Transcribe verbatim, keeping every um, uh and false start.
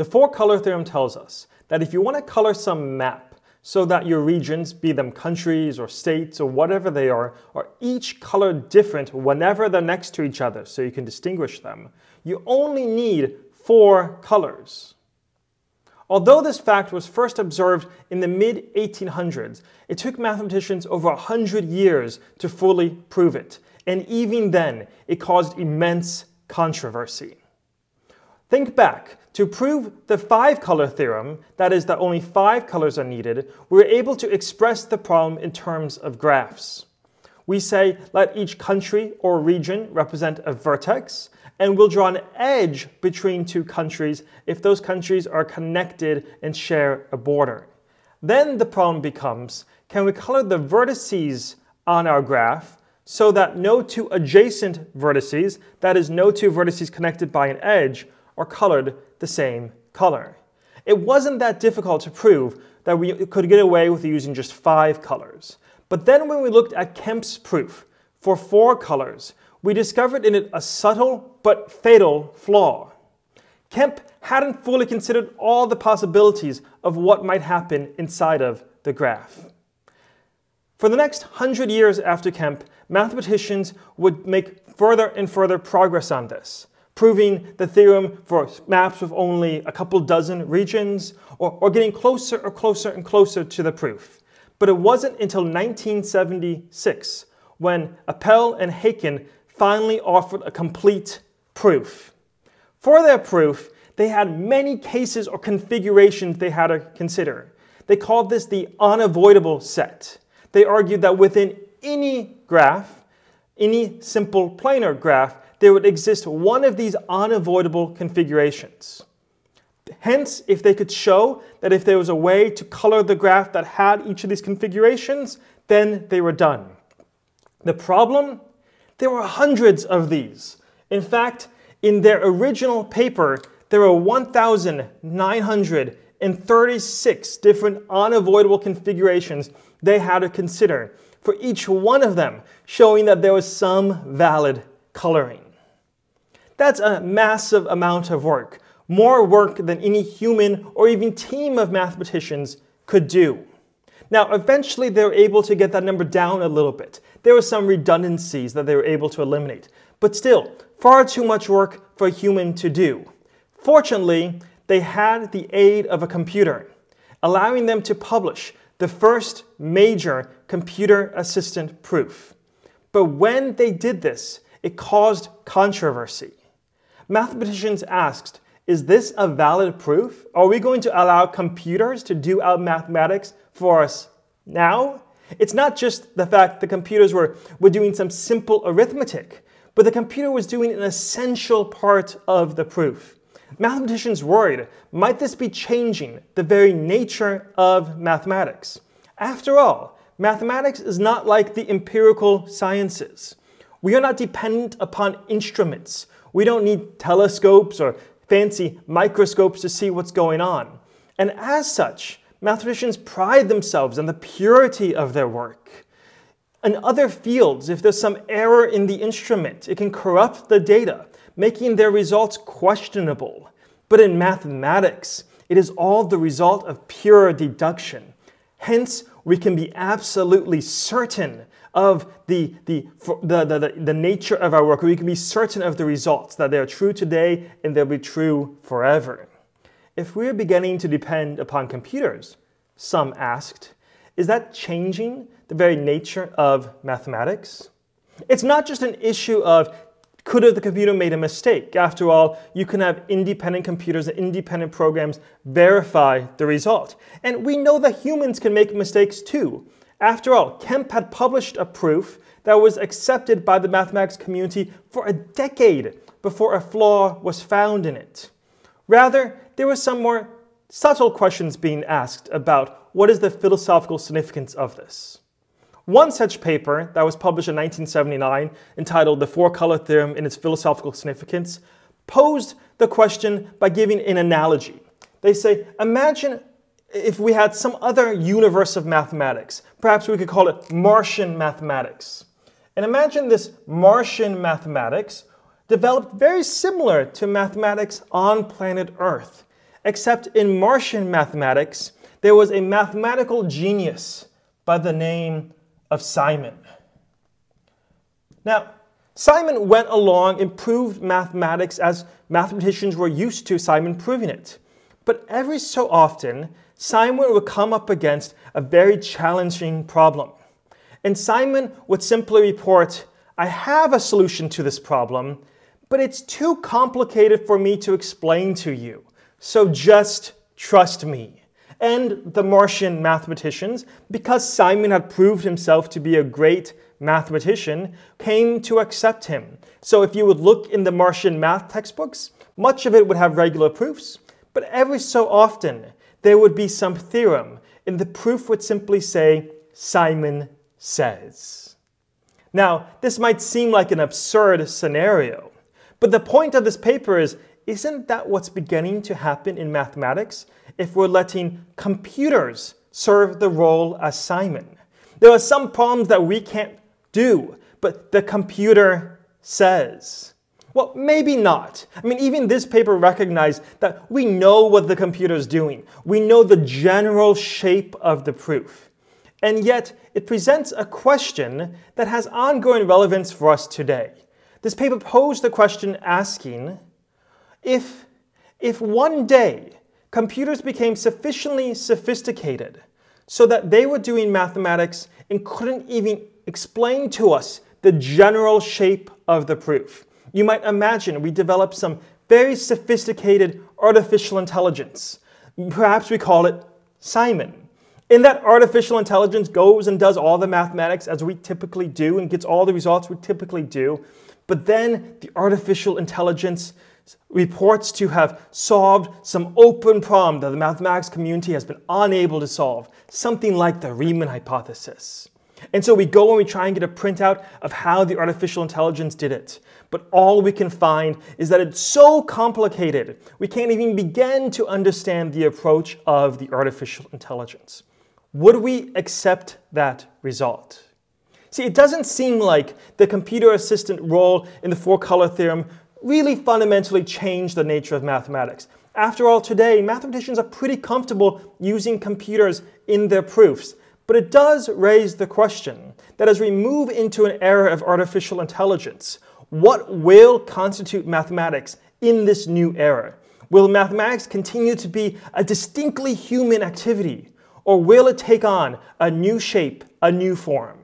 The four-color theorem tells us that if you want to color some map so that your regions, be them countries or states or whatever they are, are each colored different whenever they're next to each other so you can distinguish them, you only need four colors. Although this fact was first observed in the mid eighteen hundreds, it took mathematicians over one hundred years to fully prove it, and even then, it caused immense controversy. Think back. To prove the five-color theorem, that is, that only five colors are needed, we were able to express the problem in terms of graphs. We say, let each country or region represent a vertex, and we'll draw an edge between two countries if those countries are connected and share a border. Then the problem becomes, can we color the vertices on our graph so that no two adjacent vertices, that is, no two vertices connected by an edge, are colored the same color? It wasn't that difficult to prove that we could get away with using just five colors. But then when we looked at Kempe's proof for four colors, we discovered in it a subtle but fatal flaw. Kempe hadn't fully considered all the possibilities of what might happen inside of the graph. For the next hundred years after Kempe, mathematicians would make further and further progress on this, proving the theorem for maps with only a couple dozen regions, or, or getting closer or closer and closer to the proof. But it wasn't until nineteen seventy-six when Appel and Haken finally offered a complete proof. For their proof, they had many cases or configurations they had to consider. They called this the unavoidable set. They argued that within any graph, any simple planar graph, there would exist one of these unavoidable configurations. Hence, if they could show that if there was a way to color the graph that had each of these configurations, then they were done. The problem? There were hundreds of these. In fact, in their original paper, there were one thousand nine hundred thirty-six different unavoidable configurations they had to consider, for each one of them showing that there was some valid coloring. That's a massive amount of work, more work than any human or even team of mathematicians could do. Now, eventually they were able to get that number down a little bit. There were some redundancies that they were able to eliminate, but still, far too much work for a human to do. Fortunately, they had the aid of a computer, allowing them to publish the first major computer-assisted proof. But when they did this, it caused controversy. Mathematicians asked, is this a valid proof? Are we going to allow computers to do our mathematics for us now? It's not just the fact the computers were, were doing some simple arithmetic, but the computer was doing an essential part of the proof. Mathematicians worried, might this be changing the very nature of mathematics? After all, mathematics is not like the empirical sciences. We are not dependent upon instruments. We don't need telescopes or fancy microscopes to see what's going on. And as such, mathematicians pride themselves on the purity of their work. In other fields, if there's some error in the instrument, it can corrupt the data, making their results questionable. But in mathematics, it is all the result of pure deduction. Hence, we can be absolutely certain of the, the, the, the, the nature of our work. We can be certain of the results, that they are true today and they'll be true forever. If we're beginning to depend upon computers, some asked, is that changing the very nature of mathematics? It's not just an issue of could have the computer made a mistake. After all, you can have independent computers and independent programs verify the result. And we know that humans can make mistakes too. After all, Kempe had published a proof that was accepted by the mathematics community for a decade before a flaw was found in it. Rather, there were some more subtle questions being asked about what is the philosophical significance of this. One such paper that was published in nineteen seventy-nine, entitled The Four-Color Theorem and Its Philosophical Significance, posed the question by giving an analogy. They say, imagine if we had some other universe of mathematics. Perhaps we could call it Martian mathematics. And imagine this Martian mathematics developed very similar to mathematics on planet Earth. except in Martian mathematics, there was a mathematical genius by the name of Simon. Now, Simon went along and proved mathematics as mathematicians were used to Simon proving it. But every so often, Simon would come up against a very challenging problem. And Simon would simply report, I have a solution to this problem, but it's too complicated for me to explain to you. So just trust me. And the Martian mathematicians, because Simon had proved himself to be a great mathematician, came to accept him. So if you would look in the Martian math textbooks, much of it would have regular proofs, but every so often there would be some theorem, and the proof would simply say, Simon says. Now, this might seem like an absurd scenario, but the point of this paper is, isn't that what's beginning to happen in mathematics if we're letting computers serve the role as Simon? There are some problems that we can't do, but the computer says. Well, maybe not. I mean, even this paper recognized that we know what the computer is doing. We know the general shape of the proof. And yet, it presents a question that has ongoing relevance for us today. This paper posed the question asking, if, if one day computers became sufficiently sophisticated so that they were doing mathematics and couldn't even explain to us the general shape of the proof. You might imagine we develop some very sophisticated artificial intelligence. Perhaps we call it Simon. And that artificial intelligence goes and does all the mathematics as we typically do and gets all the results we typically do. But then the artificial intelligence reports to have solved some open problem that the mathematics community has been unable to solve, something like the Riemann hypothesis. And so we go and we try and get a printout of how the artificial intelligence did it. But all we can find is that it's so complicated, we can't even begin to understand the approach of the artificial intelligence. Would we accept that result? See, it doesn't seem like the computer assistant role in the four-color theorem really fundamentally changed the nature of mathematics. After all, today, mathematicians are pretty comfortable using computers in their proofs. But it does raise the question that as we move into an era of artificial intelligence, what will constitute mathematics in this new era? Will mathematics continue to be a distinctly human activity? Or will it take on a new shape, a new form?